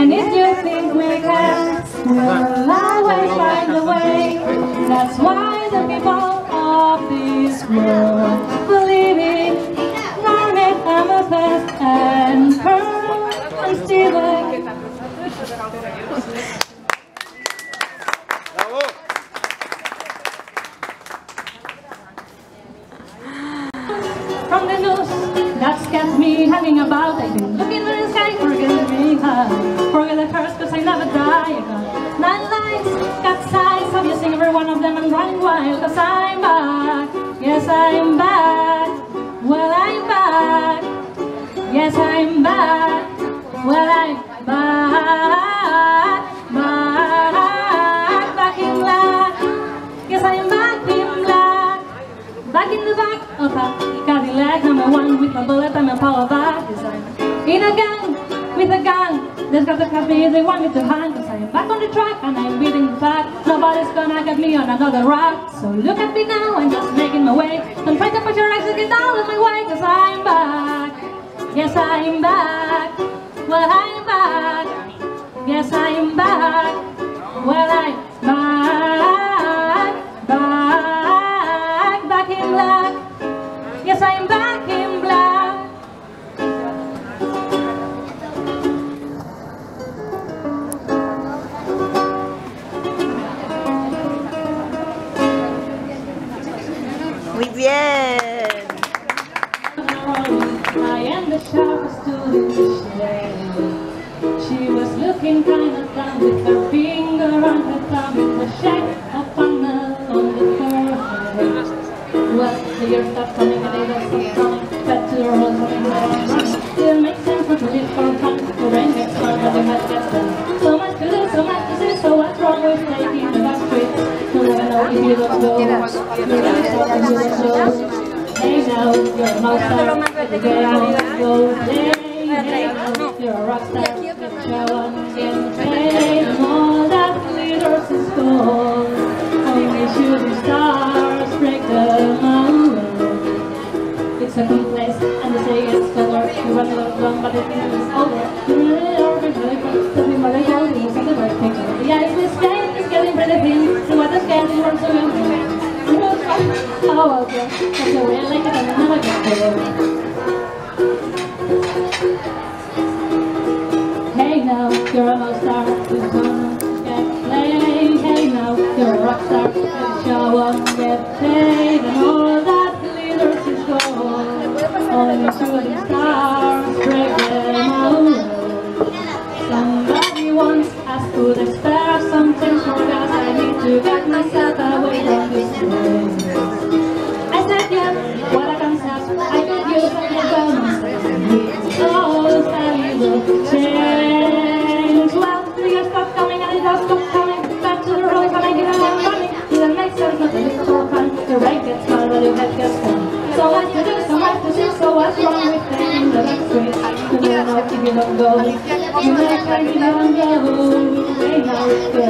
And if you think we're gone, we'll always find a way. That's why the people of this world believe it. Margaret Hammerfest and Pearl and Steven. From the news that's kept me hanging about, I've been looking for the sky, forget the curse, cause I never die. I got 9 lives, got sights, have you seen every one of them? I'm running wild, cause I'm back, yes I'm back, well I'm back, yes I'm back, well I'm back, back, back in black, yes I'm back in black, back in the back of a Cadillac. I'm a one with a bullet, I'm a power back, yes I'm in a gang, with a gun, that's got to cut me, they want me to hang, cause I'm back on the track and I'm beating the fact. Nobody's gonna get me on another rock. So look at me now, I'm just making my way. Don't try to put your exit, get out of my way, cause I'm back, yes I'm back, well I'm back, yes I'm back, well I'm back, back, back in black, yes I'm back in black. Muy bien. I am the sharpest tool in the shed. She was looking kind of dumb with her finger on her thumb. It was shaped a funnel on the curve. Well, the years stop coming, the days stop coming. Back to the rolls coming, right? It makes sense for to live for fun. The rain makes fun, nothing much gets done. So much to do, so much to see. So what's wrong with taking the back street? It's a good place, and they say it's color. You run along, but the feeling is over. You really are really to be more than gold, see the right picture. The ice is getting, it's getting pretty thin. So what is getting from so young? Oh, okay. That's the way I like it, and I never get. Hey now, you're a rock star. You don't get played. Hey now, you're a rock star. You show up, get played, and all that. Only shooting stars break them away. Somebody once asked to the stars, sometimes forgot I need to get myself away from this place. I said yes, what I can say, I could use a new bonus. Those that will change. Well, the years stop coming and it does stop coming. Back to the road, coming in and I'm running. It makes sense not to look for fun. The rain gets harder, your head gets warm. So what to do, so what to do, so what's wrong with taking the next way? You don't know if you don't go. You make like you don't go. Hey now, you're a rock star, you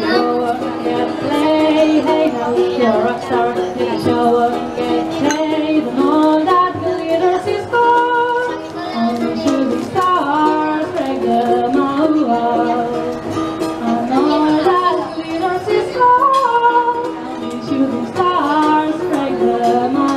go up and get played. Hey now, you're a rock star, you show up and get played. And all that glitters is gold. Only shooting stars break them out. And all that glitters is gold. Only shooting stars break them out.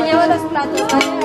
me llevo los platos, ¿vale?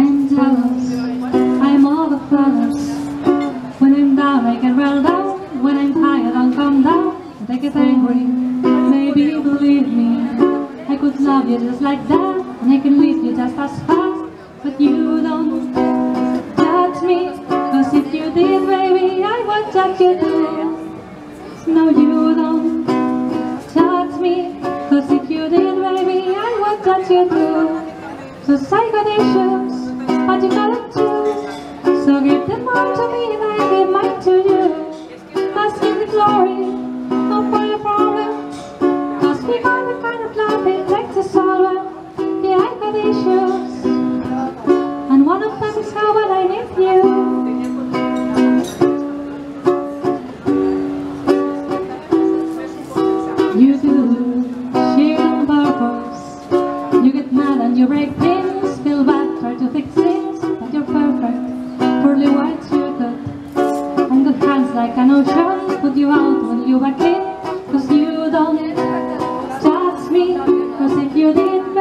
I'm jealous, I'm all the flowers. When I'm down I can roll down, when I'm tired I'll come down. They get angry, maybe you believe me. I could love you just like that, and I can leave you just as fast. But you don't judge me, cause if you did, baby, I would judge you too. No, you don't judge me, cause if you did, baby, I would judge you too. So I got issues, but you gotta choose. So give them all to me and I give mine to you. Must give the glory, not for your problems, cause we got the kind of love it takes to solve them. Yeah, I got issues, and one of them is how well I need you. You do, share on purpose. You get mad and you break things. To fix things, but you're perfect. Pearly white you got, and the hands like an ocean. Put you out when you back in, cause you don't judge me, cause if you did